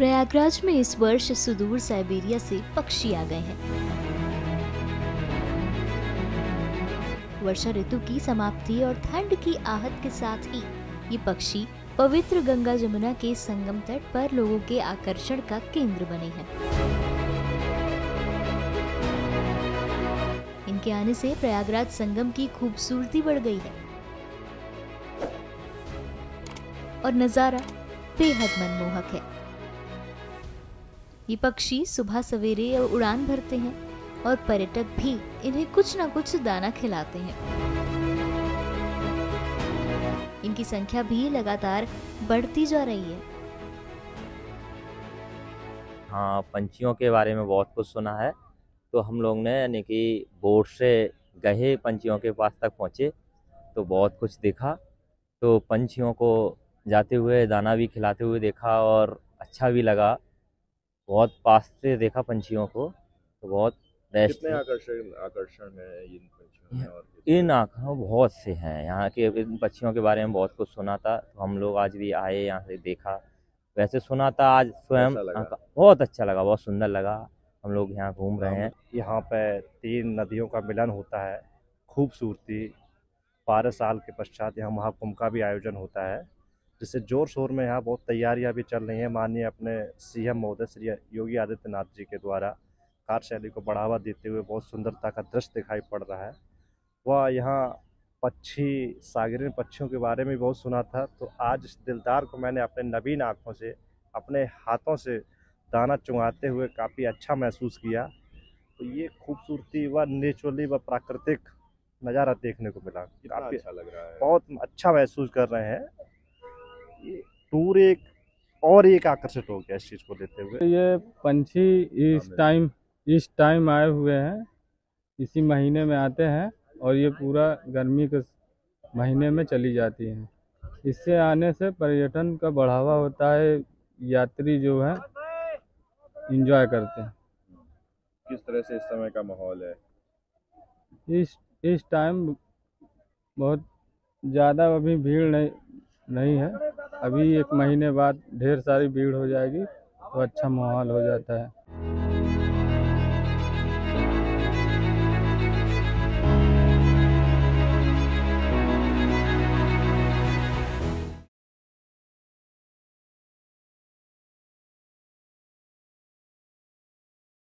प्रयागराज में इस वर्ष सुदूर साइबेरिया से पक्षी आ गए हैं। वर्षा ऋतु की समाप्ति और ठंड की आहट के साथ ही ये पक्षी पवित्र गंगा जमुना के संगम तट पर लोगों के आकर्षण का केंद्र बने हैं। के आने से प्रयागराज संगम की खूबसूरती बढ़ गई है और नजारा बेहद मनमोहक है। ये पक्षी सुबह सवेरे उड़ान भरते हैं और पर्यटक भी इन्हें कुछ ना कुछ दाना खिलाते हैं। इनकी संख्या भी लगातार बढ़ती जा रही है। हाँ, पंछियों के बारे में बहुत कुछ सुना है, तो हम लोग ने यानी कि बोट से गए पंछियों के पास तक पहुँचे तो बहुत कुछ देखा। तो पंछियों को जाते हुए दाना भी खिलाते हुए देखा और अच्छा भी लगा। बहुत पास से देखा पंछियों को, तो बहुत बेस्ट। कितने आकर्षण है इन पंछियों में? और इन आँखों बहुत से हैं। यहाँ के इन पक्षियों के बारे में बहुत कुछ सुना था, तो हम लोग आज भी आए, यहाँ से देखा। वैसे सुना था, आज स्वयं बहुत अच्छा लगा, बहुत सुंदर लगा। हम लोग यहाँ घूम रहे हैं। यहाँ पे 3 नदियों का मिलन होता है। खूबसूरती 12 साल के पश्चात यहाँ महाकुंभ का भी आयोजन होता है, जिससे जोर शोर में यहाँ बहुत तैयारियाँ भी चल रही हैं। माननीय अपने सीएम महोदय श्री योगी आदित्यनाथ जी के द्वारा कार्यशैली को बढ़ावा देते हुए बहुत सुंदरता का दृश्य दिखाई पड़ रहा है। वह यहाँ पक्षी, सागरीय पक्षियों के बारे में बहुत सुना था, तो आज इस दिलदार को मैंने अपने नवीन आँखों से, अपने हाथों से दाना चुंगाते हुए काफ़ी अच्छा महसूस किया। तो ये खूबसूरती व नेचुरली व प्राकृतिक नज़ारा देखने को मिला। काफ़ी अच्छा लग रहा है, बहुत अच्छा महसूस कर रहे हैं। ये टूर एक और एक आकर्षित हो गया इस चीज़ को लेते हुए। ये पंछी इस टाइम आए हुए हैं, इसी महीने में आते हैं और ये पूरा गर्मी के महीने में चली जाती हैं। इससे आने से पर्यटन का बढ़ावा होता है, यात्री जो है एंजॉय करते हैं। किस तरह से इस समय का माहौल है? इस टाइम बहुत ज़्यादा अभी भीड़ नहीं है। अभी 1 महीने बाद ढेर सारी भीड़ हो जाएगी तो अच्छा माहौल हो जाता है।